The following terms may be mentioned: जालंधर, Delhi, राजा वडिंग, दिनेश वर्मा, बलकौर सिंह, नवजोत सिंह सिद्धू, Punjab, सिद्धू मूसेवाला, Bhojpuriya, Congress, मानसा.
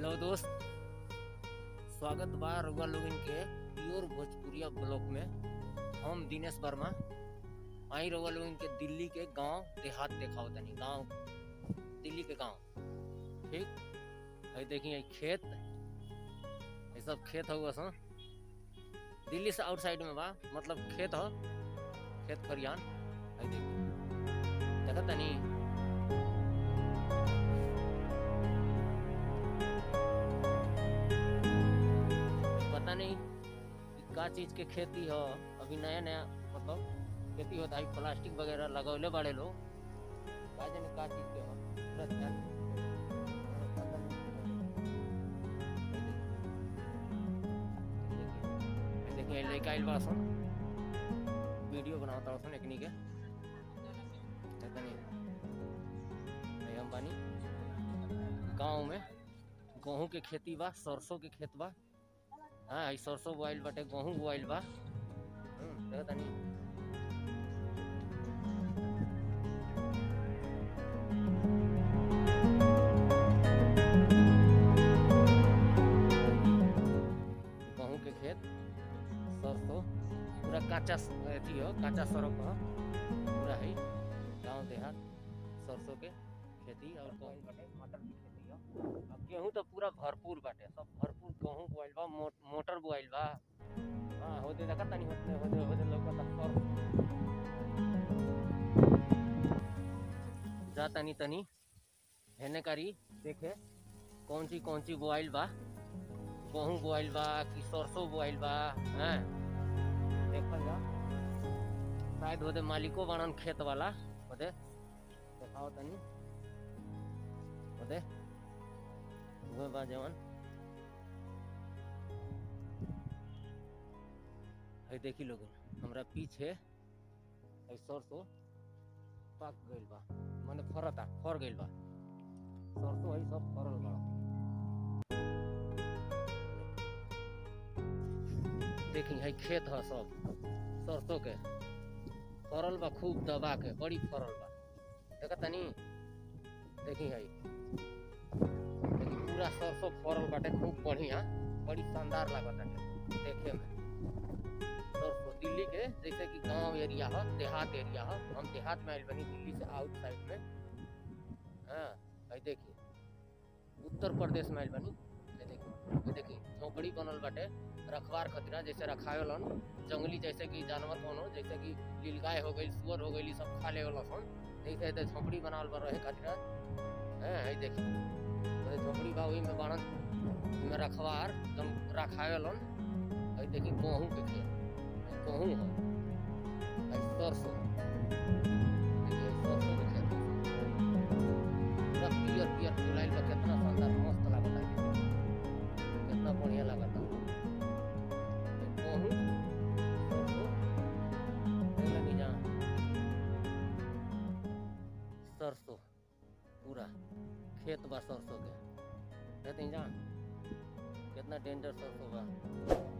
Hello दोस्त, स्वागत बा रउआ लोगन के प्योर भोजपुरिया ब्लॉक में। हम दिनेश वर्मा आई रउआ लोगन के दिल्ली के गांव देहात देखाओ तनी। गांव दिल्ली के गांव ठीक है। देखिए खेत, ये सब खेत हुआ सा दिल्ली से आउटसाइड में बा, मतलब खेत हो, खेत खरियान है। देखिए देखा तनी का चीज के खेती हो। अभी नया नया मतलब खेती होता है, प्लास्टिक वगैरह लगौले बड़े लोग का चीज के हो। देखिए लड़का इलवासन वीडियो बनाता हूँ एकनी के पानी। गाँव में गेहूँ के खेती बा, सरसों के खेत बा। हाँ, सरसों बोआइल बाटे, गेहूँ बोआइल बा। गेहूँ के खेत, सरसों, पूरा काचा अथी हो, काचा सड़क हो पूरा है। गाँव देहात सरसों के खेती और बोआइल बाटे, मटर की खेती हो। अब गेहूँ तो पूरा भरपूर बाटे, सब भरपूर गेहूँ बोआइल बा, मोटर बोआइल बा। हाँ होते देखा तनी, होते होते होते लौका तक्कर जा तनी तनी हेने करी देखे कौन सी बोआइल बा। गेहूँ बोआइल बा कि सरसों बोआइल बा। हाँ देखल जा, शायद होते मालिको बनन खेत वाला होते। देखाओ तनी होते वो बा जवन है। देखी लोग हमरा पीछे है, सरसों पाक गइल बा, माने फरता फर गइल बा सरसों है, सब फरल बा। देखिए है खेत है सब सरसों के, फरल बा खूब दबा के, बड़ी फरल बा। देखा तनी देखी है पूरा सरसों फरल बाटे, खूब बढ़िया, बड़ी शानदार लागत है देखे में। दिल्ली के जैसे कि गांव एरिया है, देहात एरिया है। हम देहात में आइल बनी, दिल्ली से आउटसाइड में। हाँ देखिए उत्तर प्रदेश में आइल बनी। देखिए झोपड़ी बनल बाटे रखवार खतरा, जैसे रखायल जंगली जैसे कि जानवर होनो, जैसे कि नीलगाय हो गई, सुअर हो गई, सब खा ले वाला। जैसे झोपड़ी बनाल बा रहे खतरा। हाँ देखिए झोपड़ी बा, वही में बनल रखवार रखायल। देखिए गेहूँ के खेत, गेहूँ है, सरसों, सरसों के खेत पूरा पियर पियर फुलाइल बा। कितना शानदार मस्त लागत है, कितना बढ़िया लागत है। गेहूँ सरसों लगी जा, सरसों पूरा खेत बा सरसों के। कहते हैं जान कितना डेंजर सरसों बा।